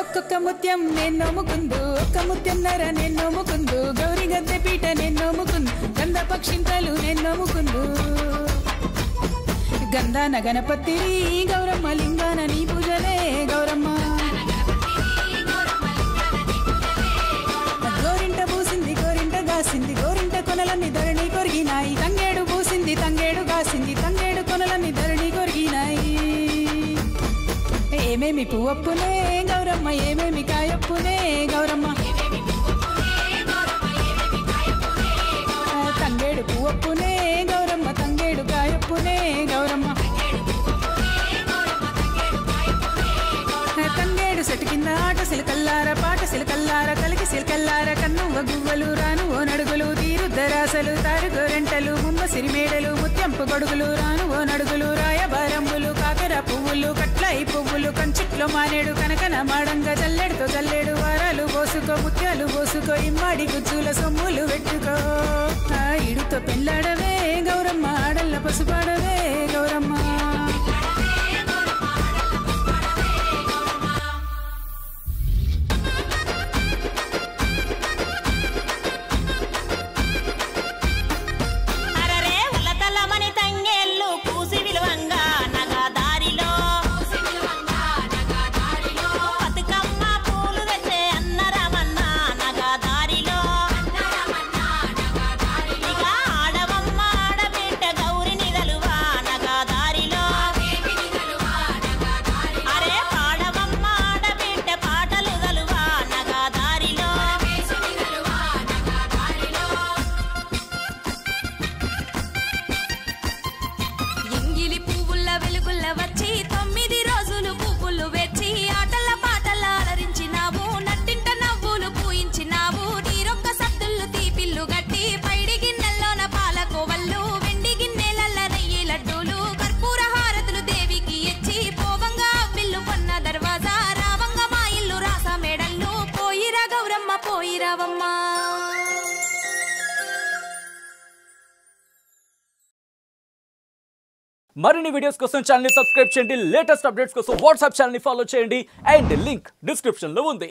ఒక్కొక్క ముత్యం నేను నమ్ముకుందు, ఒక్క ముత్యం నర నేను నమ్ముకుందు, గౌరీ గద్దె పీట నేను నమ్ముకుందు, గంధ పక్షింతలు నేను నమ్ముకుందు. గంధాన గణపతి గౌరమ్మ లింగాన నీ పూజలే గౌరమ్మ. గోరింట పూసింది గోరింట గాసింది, గోరింట కొనలన్నీ ధరణి కొరిగినాయి, తంగేడు పూసింది తంగేడు గాసింది, తంగేడు కొనలన్నీ ధరణి కొరిగినాయి. ఏమేమి పువ్వప్పునే గౌరమ్మ, ఏమేమి కాయప్పునే గౌరమ్మ, తంగేడు పువ్వప్పునే గౌరమ్మ, తంగేడు కాయప్పునే గౌరమ్మ. తంగేడు సెట్టు కింద ఆట సిలకల్లార పాట సిలకల్లార కలికి సిలకల్లార, కన్నువ్వ గువ్వలు రాను ఓ నడుగులు, తీరు దరాసలు తారు గోరెంటలు, ముందు సిరిమేడలు ముత్యంపు గొడుగులు రాను ఓ నడుగులు, రాయబారంబులు కాకర పువ్వులు కట్లయి పువ్వులు, కంచుట్లో మానేడు కనకన మాడంగా, జల్లెడుతో జల్లెడు వారాలు పోసుకో, ముత్యాలు పోసుకో, ఇమ్మాడి గుజ్జుల సొమ్ములు పెట్టుకో. ఇడుతో పెళ్ళాడవే గౌరమ్మ, ఆడల్ల పసుపాడవే గౌరమ్మ. మరిన్ని వీడియోస్ కోసం ఛానల్ ని సబ్స్క్రైబ్ చేయండి, లేటెస్ట్ అప్డేట్స్ కోసం వాట్సాప్ ఛానల్ ని ఫాలో చేయండి, అండ్ లింక్ డిస్క్రిప్షన్ లో ఉంది.